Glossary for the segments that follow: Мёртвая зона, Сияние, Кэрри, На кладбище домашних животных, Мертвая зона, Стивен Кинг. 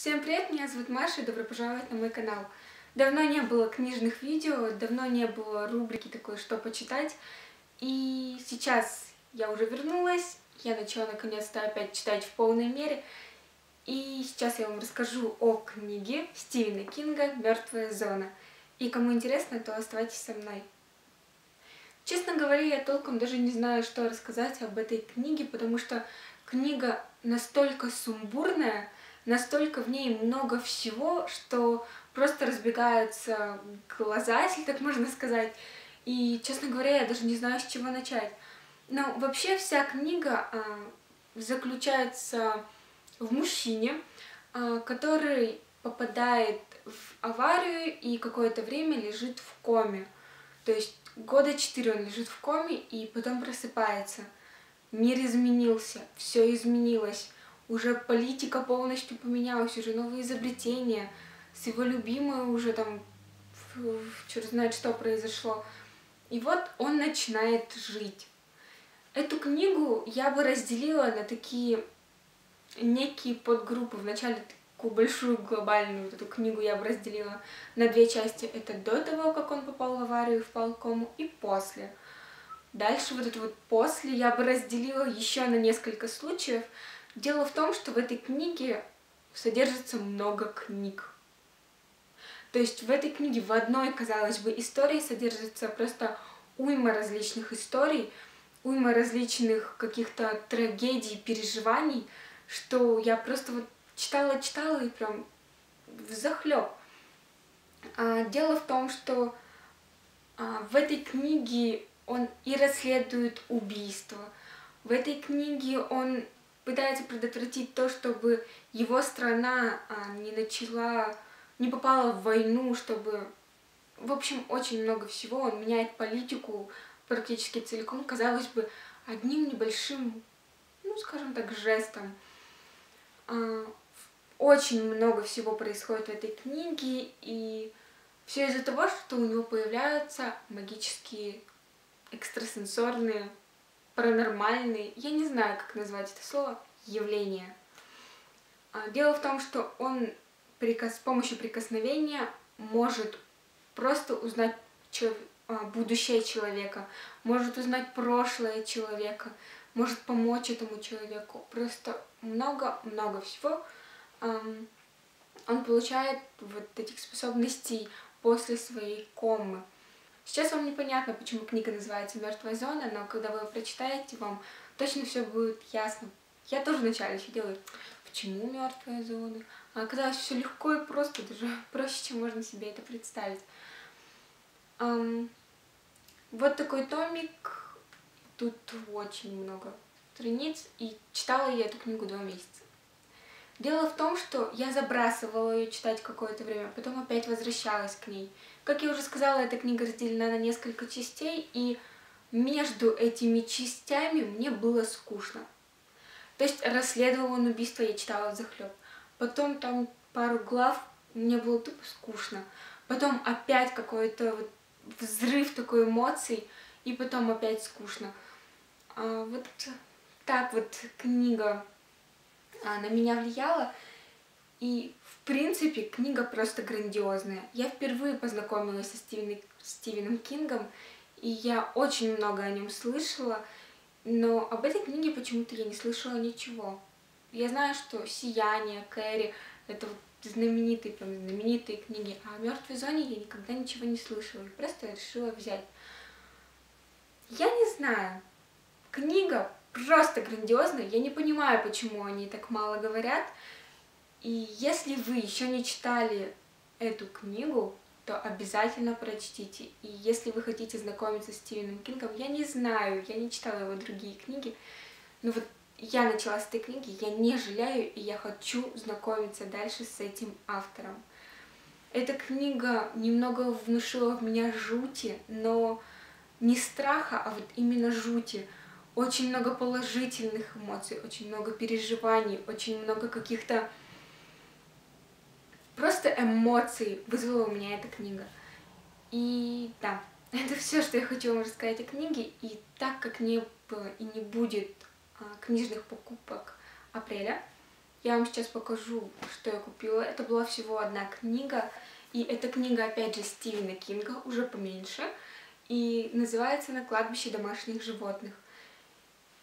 Всем привет, меня зовут Маша, и добро пожаловать на мой канал. Давно не было книжных видео, давно не было рубрики такой «Что почитать?». И сейчас я уже вернулась, я начала наконец-то опять читать в полной мере. И сейчас я вам расскажу о книге Стивена Кинга «Мёртвая зона». И кому интересно, то оставайтесь со мной. Честно говоря, я толком даже не знаю, что рассказать об этой книге, потому что книга настолько сумбурная, настолько в ней много всего, что просто разбегаются глаза, если так можно сказать. И, честно говоря, я даже не знаю, с чего начать. Но вообще вся книга заключается в мужчине, который попадает в аварию и какое-то время лежит в коме. То есть года 4 он лежит в коме и потом просыпается. Мир изменился, все изменилось. Уже политика полностью поменялась, уже новые изобретения. С его любимой уже там, черт знает что произошло. И вот он начинает жить. Эту книгу я бы разделила на такие некие подгруппы. Вначале такую большую глобальную вот эту книгу я бы разделила на две части. Это до того, как он попал в аварию, впал в кому, и после. Дальше вот это вот после я бы разделила еще на несколько случаев. Дело в том, что в этой книге содержится много книг. То есть в этой книге в одной, казалось бы, истории содержится просто уйма различных историй, уйма различных каких-то трагедий, переживаний, что я просто вот читала и прям взахлёб. Дело в том, что в этой книге он и расследует убийство, в этой книге он пытается предотвратить то, чтобы его страна не попала в войну, чтобы... В общем, очень много всего. Он меняет политику практически целиком, казалось бы, одним небольшим, ну, скажем так, жестом. Очень много всего происходит в этой книге, и все из-за того, что у него появляются магические, экстрасенсорные, паранормальные, я не знаю, как назвать это слово, явления. Дело в том, что он с помощью прикосновения может просто узнать будущее человека, может узнать прошлое человека, может помочь этому человеку. Просто много-много всего он получает вот этих способностей после своей комы. Сейчас вам непонятно, почему книга называется «Мёртвая зона», но когда вы ее прочитаете, вам точно все будет ясно. Я тоже вначале еще делаю, почему «Мёртвая зона». Оказалось, все легко и просто, даже проще, чем можно себе это представить. Вот такой томик, тут очень много страниц, и читала я эту книгу 2 месяца. Дело в том, что я забрасывала ее читать какое-то время, потом опять возвращалась к ней. Как я уже сказала, эта книга разделена на несколько частей, и между этими частями мне было скучно. То есть расследовал он убийство, я читала взахлеб. Потом там пару глав, мне было тупо скучно. Потом опять какой-то вот взрыв такой эмоций, и потом опять скучно. Вот так вот книга на меня влияла, и в принципе книга просто грандиозная. Я впервые познакомилась со Стивеном Кингом, и я очень много о нем слышала, но об этой книге почему-то я не слышала ничего. Я знаю, что «Сияние», «Кэрри» — это вот знаменитые, прям знаменитые книги, а о «Мёртвой зоне» я никогда ничего не слышала, просто решила взять. Я не знаю, книга просто грандиозно, я не понимаю, почему они так мало говорят. И если вы еще не читали эту книгу, то обязательно прочтите. И если вы хотите знакомиться с Стивеном Кингом, я не знаю, я не читала его другие книги, но вот я начала с этой книги, я не жалею, и я хочу знакомиться дальше с этим автором. Эта книга немного внушила в меня жути, но не страха, а вот именно жути. Очень много положительных эмоций, очень много переживаний, очень много каких-то просто эмоций вызвала у меня эта книга. И да, это все, что я хочу вам рассказать о книге. И так как не было и не будет книжных покупок апреля, Я вам сейчас покажу, что я купила. Это была всего одна книга. И эта книга, опять же, Стивена Кинга, уже поменьше. И называется «На кладбище домашних животных».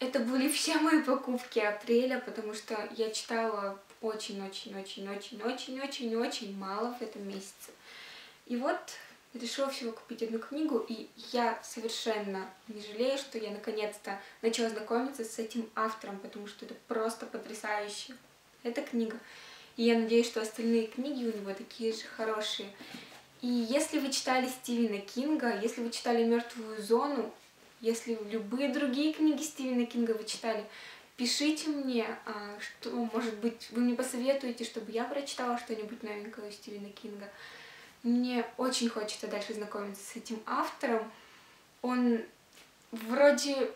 Это были все мои покупки апреля, потому что я читала очень-очень-очень-очень-очень-очень-очень мало в этом месяце. И вот решила всего купить одну книгу, и я совершенно не жалею, что я наконец-то начала знакомиться с этим автором, потому что это просто потрясающе. Эта книга. И я надеюсь, что остальные книги у него такие же хорошие. И если вы читали Стивена Кинга, если вы читали «Мёртвую зону», если любые другие книги Стивена Кинга вы читали, пишите мне, что, может быть, вы мне посоветуете, чтобы я прочитала что-нибудь новенькое у Стивена Кинга. Мне очень хочется дальше знакомиться с этим автором. Он вроде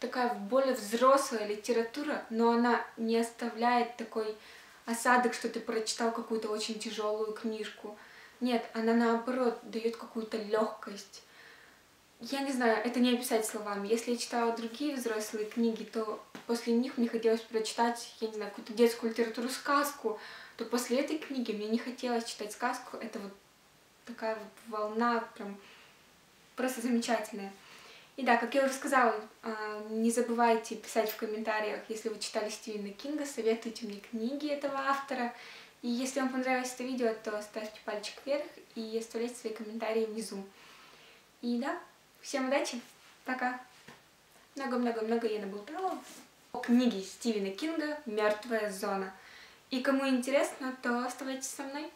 такая более взрослая литература, но она не оставляет такой осадок, что ты прочитал какую-то очень тяжелую книжку. Нет, она наоборот дает какую-то легкость. Я не знаю, это не описать словами. Если я читала другие взрослые книги, то после них мне хотелось прочитать, я не знаю, какую-то детскую литературу, сказку, то после этой книги мне не хотелось читать сказку. Это вот такая вот волна прям просто замечательная. И да, как я уже сказала, не забывайте писать в комментариях, если вы читали Стивена Кинга, советуйте мне книги этого автора. И если вам понравилось это видео, то ставьте пальчик вверх и оставляйте свои комментарии внизу. И да, всем удачи, пока! Много-много-много я наболтала о книге Стивена Кинга «Мёртвая зона». И кому интересно, то оставайтесь со мной.